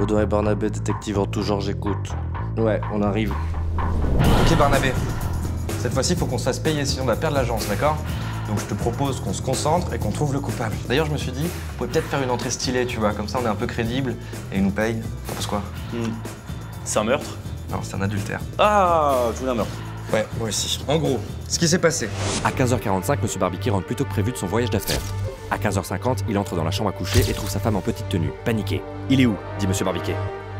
Baudouin et Barnabé, détective en tout genre, j'écoute. Ouais, on arrive. Ok Barnabé, cette fois-ci, faut qu'on se fasse payer, sinon on va perdre l'agence, d'accord? Donc je te propose qu'on se concentre et qu'on trouve le coupable. D'ailleurs, je me suis dit, on pourrait peut-être faire une entrée stylée, tu vois, comme ça on est un peu crédible et ils nous payent. T'en penses quoi? C'est un meurtre? Non, c'est un adultère. Ah, je voulais un meurtre. Ouais, moi aussi. En gros, ce qui s'est passé. À 15h45, M. Barbiquet rentre plutôt que prévu de son voyage d'affaires. À 15h50, il entre dans la chambre à coucher et trouve sa femme en petite tenue, paniquée. Il est où? dit M. Barbiquet.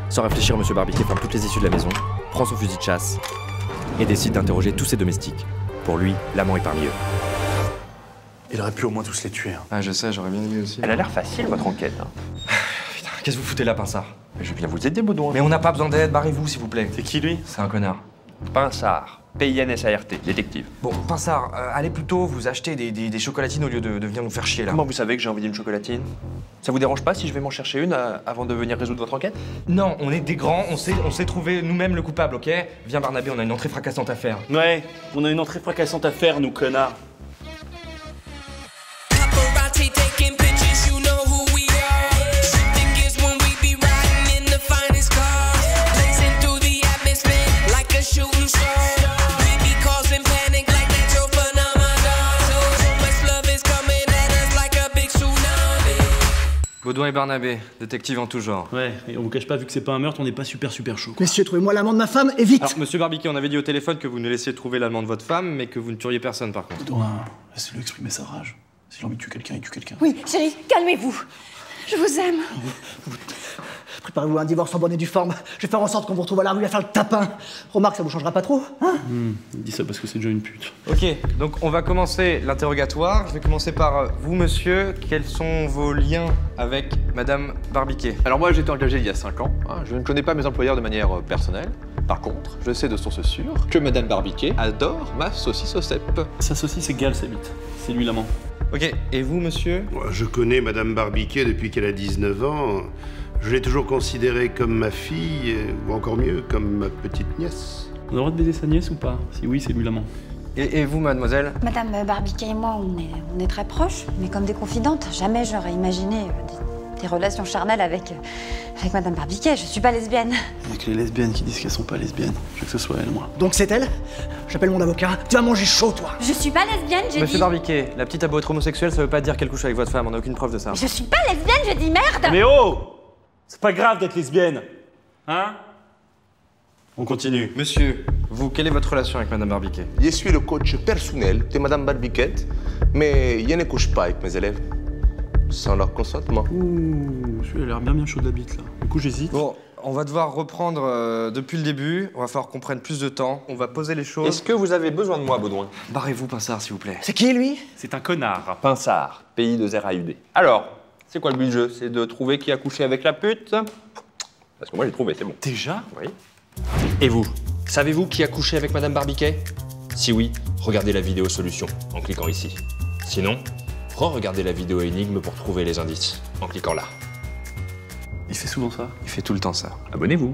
Sans réfléchir, M. Barbiquet ferme toutes les issues de la maison, prend son fusil de chasse et décide d'interroger tous ses domestiques. Pour lui, l'amant est parmi eux. Il aurait pu au moins tous les tuer. Hein. Ah, je sais, j'aurais bien aimé aussi. Elle a l'air facile, votre enquête. Hein. Putain, qu'est-ce que vous foutez là, Pinsard? Mais je vais bien vous aider, Baudouin. Mais on n'a pas besoin d'aide, barrez-vous, s'il vous plaît. C'est qui, lui? C'est un connard. Pinsard, P-I-N-S-A-R-T, détective. Bon, Pinsard, allez plutôt vous acheter des chocolatines au lieu de venir nous faire chier, là. Comment vous savez que j'ai envie d'une chocolatine? Ça vous dérange pas si je vais m'en chercher une avant de venir résoudre votre enquête? Non, on est des grands, on sait trouver nous-mêmes le coupable, ok? Viens, Barnabé, on a une entrée fracassante à faire. Ouais, on a une entrée fracassante à faire, nous, connards. Baudouin et Barnabé, détective en tout genre. Ouais, et on vous cache pas, vu que c'est pas un meurtre, on n'est pas super chaud. Messieurs, trouvez-moi l'amant de ma femme, et vite! Alors, monsieur Barbiquet, on avait dit au téléphone que vous ne laissiez trouver l'amant de votre femme, mais que vous ne tueriez personne par contre. Baudouin, laissez-le exprimer sa rage. S'il a envie de tuer quelqu'un, il tue quelqu'un. Oui, chérie, calmez-vous. Je vous aime. Préparez-vous à un divorce en bonne et due forme. Je vais faire en sorte qu'on vous retrouve à la rue à faire le tapin. Remarque, ça vous changera pas trop, hein? Dis ça parce que c'est déjà une pute. Ok, donc on va commencer l'interrogatoire. Je vais commencer par vous, monsieur. Quels sont vos liens avec madame Barbiquet? Alors moi, j'ai été engagé il y a 5 ans. Je ne connais pas mes employeurs de manière personnelle. Par contre, je sais de sources sûres que madame Barbiquet adore ma saucisse au cèpe. Sa saucisse égale sa bite. C'est lui l'amant. Ok, et vous, monsieur? Moi, je connais madame Barbiquet depuis qu'elle a 19 ans. Je l'ai toujours considérée comme ma fille, ou encore mieux, comme ma petite nièce. On a le droit de baiser sa nièce ou pas? Si oui, c'est lui l'amant. Et vous, mademoiselle? Madame Barbiquet et moi, on est très proches, mais comme des confidentes. Jamais j'aurais imaginé des relations charnelles avec madame Barbiquet. Je suis pas lesbienne. Il y a que les lesbiennes qui disent qu'elles sont pas lesbiennes. Je veux que ce soit elle, moi. Donc c'est elle? J'appelle mon avocat. Tu vas manger chaud, toi! Je suis pas lesbienne, j'ai dit. Monsieur Barbiquet, la petite a beau être homosexuelle, ça veut pas dire qu'elle couche avec votre femme. On a aucune preuve de ça. Mais je suis pas lesbienne, j'ai dit merde! Mais oh! C'est pas grave d'être lesbienne, hein? On continue. Monsieur, vous, quelle est votre relation avec madame Barbiquet? Je suis le coach personnel de madame Barbiquet, mais je ne couche pas avec mes élèves sans leur consentement. Ouh, celui-là a l'air bien chaud de la bite, là. Du coup, j'hésite. Bon, on va devoir reprendre depuis le début. On va falloir qu'on prenne plus de temps. On va poser les choses. Est-ce que vous avez besoin de moi, Baudouin? Barrez-vous, Pinsard, s'il vous plaît. C'est qui, lui? C'est un connard. Pinsard, P-I-2-R-A-U-D. Alors? C'est quoi le but du jeu? C'est de trouver qui a couché avec la pute? Parce que moi j'ai trouvé, c'est bon. Déjà? Oui. Et vous? Savez-vous qui a couché avec madame Barbiquet? Si oui, regardez la vidéo solution en cliquant ici. Sinon, re-regardez la vidéo énigme pour trouver les indices en cliquant là. Il fait souvent ça? Il fait tout le temps ça. Abonnez-vous.